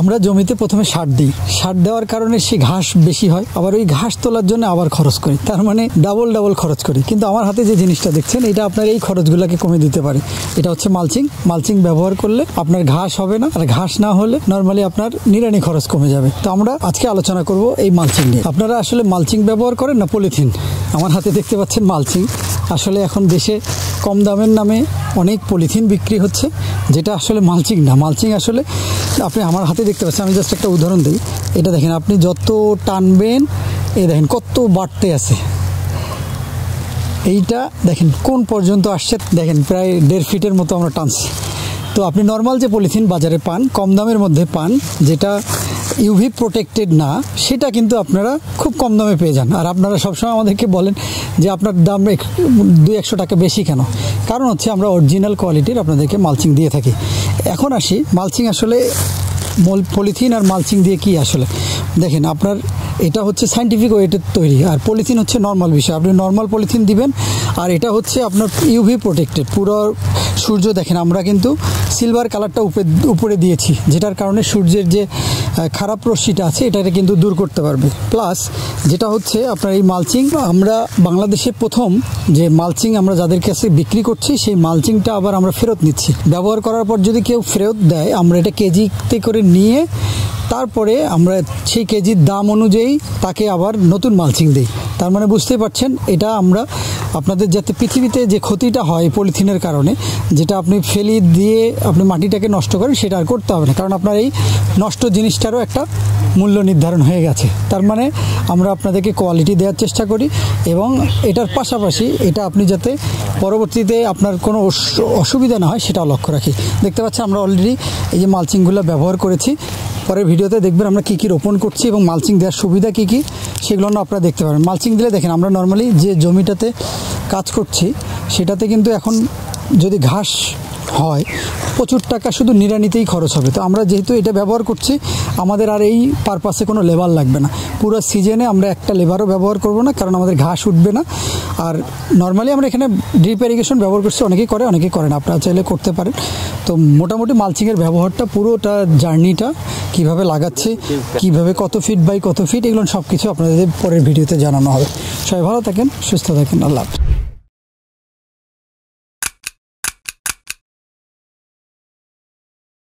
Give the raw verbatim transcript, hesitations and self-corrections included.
আমরা জমিতে প্রথমে সার দিই, সার দেওয়ার কারণে সে ঘাস বেশি হয়, আবার ওই ঘাস তোলার জন্য আবার খরচ করি, তার মানে ডাবল ডাবল খরচ করি। কিন্তু আমার হাতে যে জিনিসটা দেখছেন এটা আপনার এই খরচগুলোকে কমে দিতে পারে, এটা হচ্ছে মালচিং। মালচিং ব্যবহার করলে আপনার ঘাস হবে না, আর ঘাস না হলে নর্মালি আপনার নিড়ানি খরচ কমে যাবে। তো আমরা আজকে আলোচনা করব এই মালচিং নিয়ে। আপনারা আসলে মালচিং ব্যবহার করেন না পলিথিন? আমার হাতে দেখতে পাচ্ছেন মালচিং। আসলে এখন দেশে কম দামের নামে অনেক পলিথিন বিক্রি হচ্ছে, যেটা আসলে মালচিং না। মালচিং আসলে আপনি আমার হাতে দেখতে পাচ্ছেন, আমি জাস্ট একটা উদাহরণ দিই, এটা দেখেন, আপনি যত টানবেন এই দেখেন কত বাড়তে আছে, এইটা দেখেন কোন পর্যন্ত আসছে, দেখেন প্রায় দেড় ফিটের মতো আমরা টানছি। তো আপনি নর্মাল যে পলিথিন বাজারে পান, কম দামের মধ্যে পান, যেটা ইউভি প্রোটেক্টেড না, সেটা কিন্তু আপনারা খুব কম দামে পেয়ে যান। আর আপনারা সবসময় আমাদেরকে বলেন যে আপনার দাম দুই একশো টাকা বেশি কেন? কারণ হচ্ছে আমরা অরিজিনাল কোয়ালিটির আপনাদেরকে মালচিং দিয়ে থাকি। এখন আসি মালচিং আসলে, পলিথিন আর মালচিং দিয়ে কি আসলে দেখেন, আপনার এটা হচ্ছে সাইন্টিফিক ওয়েটের তৈরি, আর পলিথিন হচ্ছে নর্মাল বিষয়, আপনি নর্মাল পলিথিন দিবেন। আর এটা হচ্ছে আপনার ইউভি প্রোটেক্টেড, পুরো সূর্য দেখেন, আমরা কিন্তু সিলভার কালারটা উপরে দিয়েছি, যেটার কারণে সূর্যের যে খারাপ রশ্মিটা আছে এটাকে কিন্তু দূর করতে পারবে। প্লাস যেটা হচ্ছে আপনার এই মালচিং, আমরা বাংলাদেশে প্রথম যে মালচিং আমরা যাদের কাছে বিক্রি করছি, সেই মালচিংটা আবার আমরা ফেরত নিচ্ছি। ব্যবহার করার পর যদি কেউ ফেরত দেয়, আমরা এটা কেজিতে করে নিয়ে তারপরে আমরা সেই কেজির দাম অনুযায়ী তাকে আবার নতুন মালচিং দিই। তার মানে বুঝতেই পারছেন, এটা আমরা আপনাদের যাতে পৃথিবীতে যে ক্ষতিটা হয় পলিথিনের কারণে, যেটা আপনি ফেলি দিয়ে আপনি মাটিটাকে নষ্ট করেন, সেটা আর করতে হবে না, কারণ আপনার এই নষ্ট জিনিসটারও একটা মূল্য নির্ধারণ হয়ে গেছে। তার মানে আমরা আপনাদেরকে কোয়ালিটি দেওয়ার চেষ্টা করি, এবং এটার পাশাপাশি এটা আপনি যাতে পরবর্তীতে আপনার কোনো অসুবিধা না হয় সেটাও লক্ষ্য রাখি। দেখতে পাচ্ছেন আমরা অলরেডি এই যে মালচিংগুলো ব্যবহার করেছি, পরের ভিডিওতে দেখবেন আমরা কী কী রোপণ করছি এবং মালচিং দেওয়ার সুবিধা কী কী, সেগুলো আপনারা দেখতে পাবেন। মালচিং দিলে দেখেন, আমরা নর্মালি যে জমিটাতে কাজ করছি সেটাতে কিন্তু এখন যদি ঘাস হয় প্রচুর টাকা শুধু নিড়ানিতেই খরচ হবে। তো আমরা যেহেতু এটা ব্যবহার করছি, আমাদের আর এই পারপাসে কোনো লেবার লাগবে না, পুরো সিজনে আমরা একটা লেবারও ব্যবহার করব না, কারণ আমাদের ঘাস উঠবে না। আর নর্মালি আমরা এখানে ড্রিপ ইরিগেশন ব্যবহার করছি, অনেকেই করে অনেকেই করেন, আপনারা চাইলে করতে পারেন। তো মোটামুটি মালচিংয়ের ব্যবহারটা, পুরোটা জার্নিটা কীভাবে লাগাচ্ছে, কীভাবে কত ফিট বাই কত ফিট, এগুলো সব কিছু আপনাদের পরের ভিডিওতে জানানো হবে। সবাই ভালো থাকেন, সুস্থ থাকেন, আল্লাহ হাফেজ।